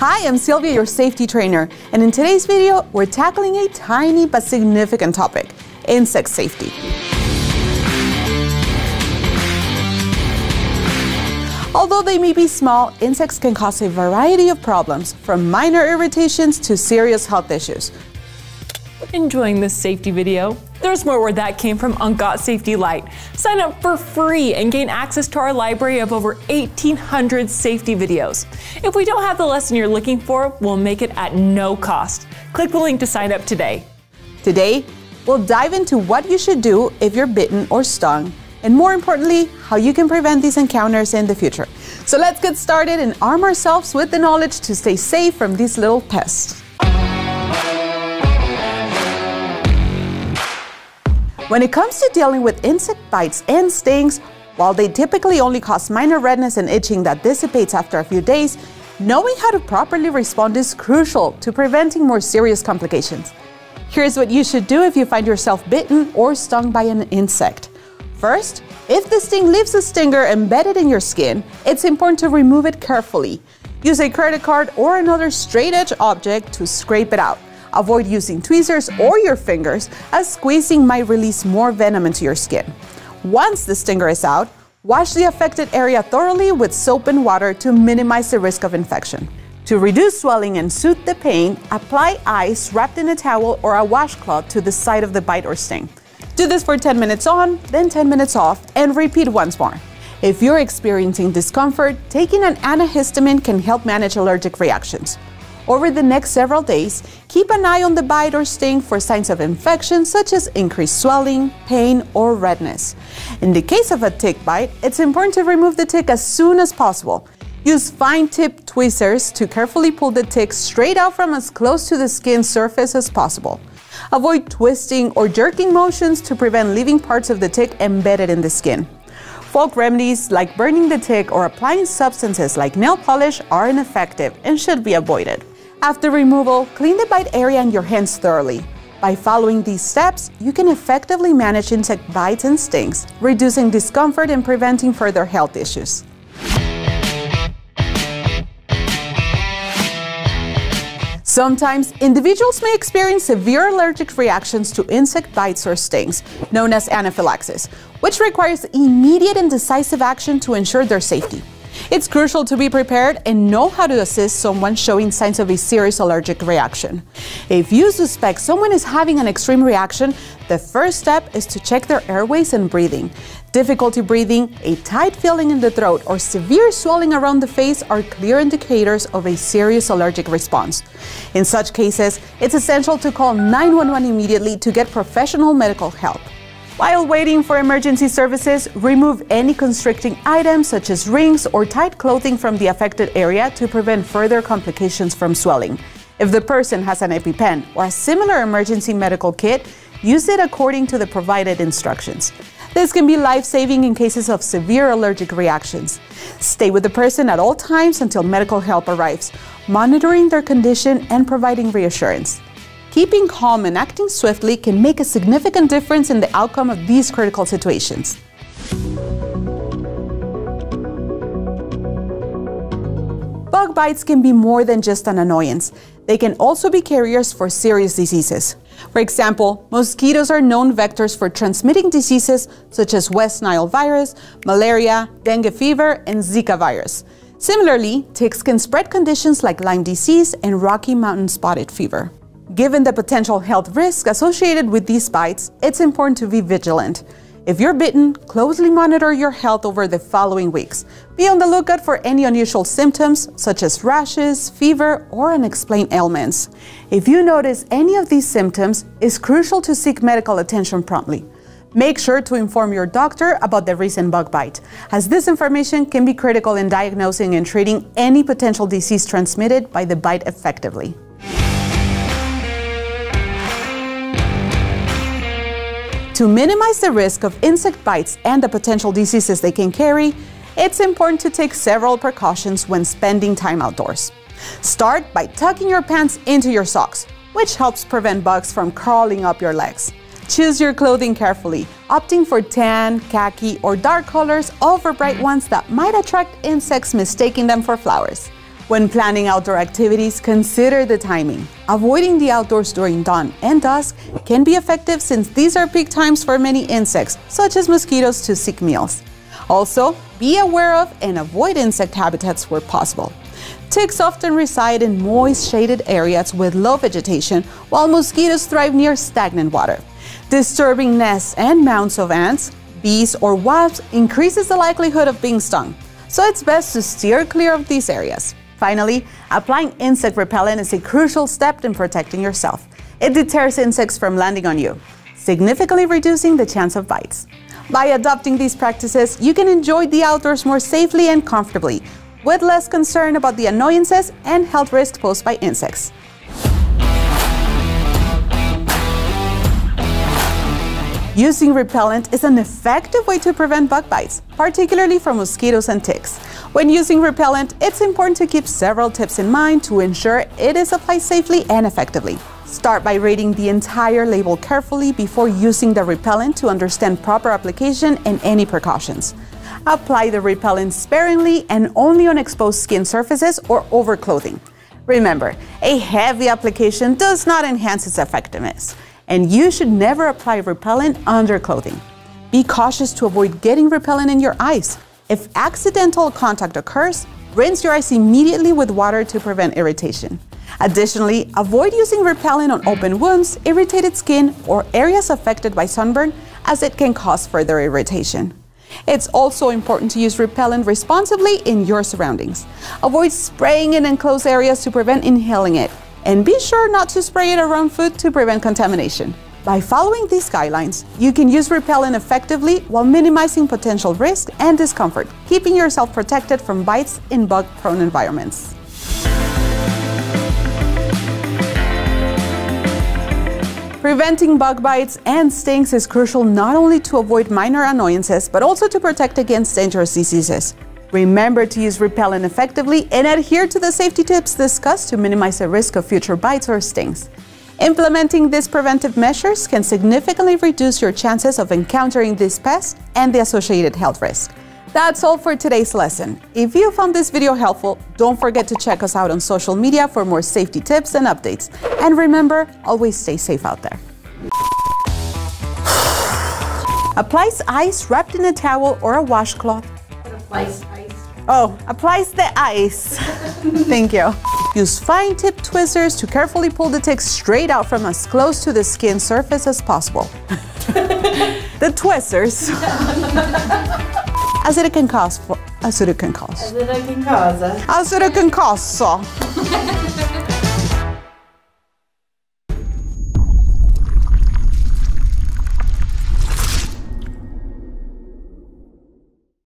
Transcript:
Hi, I'm Sylvia, your safety trainer, and in today's video, we're tackling a tiny but significant topic, insect safety. Although they may be small, insects can cause a variety of problems, from minor irritations to serious health issues. Enjoying this safety video? There's more where that came from on Got Safety Light. Sign up for free and gain access to our library of over 1,800 safety videos. If we don't have the lesson you're looking for, we'll make it at no cost. Click the link to sign up today. Today, we'll dive into what you should do if you're bitten or stung, and more importantly, how you can prevent these encounters in the future. So let's get started and arm ourselves with the knowledge to stay safe from these little pests. When it comes to dealing with insect bites and stings, while they typically only cause minor redness and itching that dissipates after a few days, knowing how to properly respond is crucial to preventing more serious complications. Here's what you should do if you find yourself bitten or stung by an insect. First, if the sting leaves a stinger embedded in your skin, it's important to remove it carefully. Use a credit card or another straight-edge object to scrape it out. Avoid using tweezers or your fingers, as squeezing might release more venom into your skin. Once the stinger is out, wash the affected area thoroughly with soap and water to minimize the risk of infection. To reduce swelling and soothe the pain, apply ice wrapped in a towel or a washcloth to the site of the bite or sting. Do this for 10 minutes on, then 10 minutes off, and repeat once more. If you're experiencing discomfort, taking an antihistamine can help manage allergic reactions. Over the next several days, keep an eye on the bite or sting for signs of infection such as increased swelling, pain, or redness. In the case of a tick bite, it's important to remove the tick as soon as possible. Use fine-tipped tweezers to carefully pull the tick straight out from as close to the skin surface as possible. Avoid twisting or jerking motions to prevent leaving parts of the tick embedded in the skin. Folk remedies like burning the tick or applying substances like nail polish are ineffective and should be avoided. After removal, clean the bite area and your hands thoroughly. By following these steps, you can effectively manage insect bites and stings, reducing discomfort and preventing further health issues. Sometimes, individuals may experience severe allergic reactions to insect bites or stings, known as anaphylaxis, which requires immediate and decisive action to ensure their safety. It's crucial to be prepared and know how to assist someone showing signs of a serious allergic reaction. If you suspect someone is having an extreme reaction, the first step is to check their airways and breathing. Difficulty breathing, a tight feeling in the throat, or severe swelling around the face are clear indicators of a serious allergic response. In such cases, it's essential to call 911 immediately to get professional medical help. While waiting for emergency services, remove any constricting items such as rings or tight clothing from the affected area to prevent further complications from swelling. If the person has an EpiPen or a similar emergency medical kit, use it according to the provided instructions. This can be life-saving in cases of severe allergic reactions. Stay with the person at all times until medical help arrives, monitoring their condition and providing reassurance. Keeping calm and acting swiftly can make a significant difference in the outcome of these critical situations. Bug bites can be more than just an annoyance. They can also be carriers for serious diseases. For example, mosquitoes are known vectors for transmitting diseases such as West Nile virus, malaria, dengue fever, and Zika virus. Similarly, ticks can spread conditions like Lyme disease and Rocky Mountain spotted fever. Given the potential health risk associated with these bites, it's important to be vigilant. If you're bitten, closely monitor your health over the following weeks. Be on the lookout for any unusual symptoms, such as rashes, fever, or unexplained ailments. If you notice any of these symptoms, it's crucial to seek medical attention promptly. Make sure to inform your doctor about the recent bug bite, as this information can be critical in diagnosing and treating any potential disease transmitted by the bite effectively. To minimize the risk of insect bites and the potential diseases they can carry, it's important to take several precautions when spending time outdoors. Start by tucking your pants into your socks, which helps prevent bugs from crawling up your legs. Choose your clothing carefully, opting for tan, khaki, or dark colors over bright ones that might attract insects mistaking them for flowers. When planning outdoor activities, consider the timing. Avoiding the outdoors during dawn and dusk can be effective since these are peak times for many insects, such as mosquitoes, to seek meals. Also, be aware of and avoid insect habitats where possible. Ticks often reside in moist, shaded areas with low vegetation, while mosquitoes thrive near stagnant water. Disturbing nests and mounds of ants, bees, or wasps increases the likelihood of being stung, so it's best to steer clear of these areas. Finally, applying insect repellent is a crucial step in protecting yourself. It deters insects from landing on you, significantly reducing the chance of bites. By adopting these practices, you can enjoy the outdoors more safely and comfortably, with less concern about the annoyances and health risks posed by insects. Using repellent is an effective way to prevent bug bites, particularly from mosquitoes and ticks. When using repellent, it's important to keep several tips in mind to ensure it is applied safely and effectively. Start by reading the entire label carefully before using the repellent to understand proper application and any precautions. Apply the repellent sparingly and only on exposed skin surfaces or over clothing. Remember, a heavy application does not enhance its effectiveness, and you should never apply repellent under clothing. Be cautious to avoid getting repellent in your eyes. If accidental contact occurs, rinse your eyes immediately with water to prevent irritation. Additionally, avoid using repellent on open wounds, irritated skin, or areas affected by sunburn, as it can cause further irritation. It's also important to use repellent responsibly in your surroundings. Avoid spraying in enclosed areas to prevent inhaling it, and be sure not to spray it around food to prevent contamination. By following these guidelines, you can use repellent effectively while minimizing potential risk and discomfort, keeping yourself protected from bites in bug-prone environments. Preventing bug bites and stings is crucial not only to avoid minor annoyances, but also to protect against dangerous diseases. Remember to use repellent effectively and adhere to the safety tips discussed to minimize the risk of future bites or stings. Implementing these preventive measures can significantly reduce your chances of encountering these pests and the associated health risk. That's all for today's lesson. If you found this video helpful, don't forget to check us out on social media for more safety tips and updates. And remember, always stay safe out there. Applies ice wrapped in a towel or a washcloth. Applies ice. Oh, applies the ice. Thank you. Use fine-tipped tweezers to carefully pull the ticks straight out from as close to the skin surface as possible. The tweezers. As it can cause.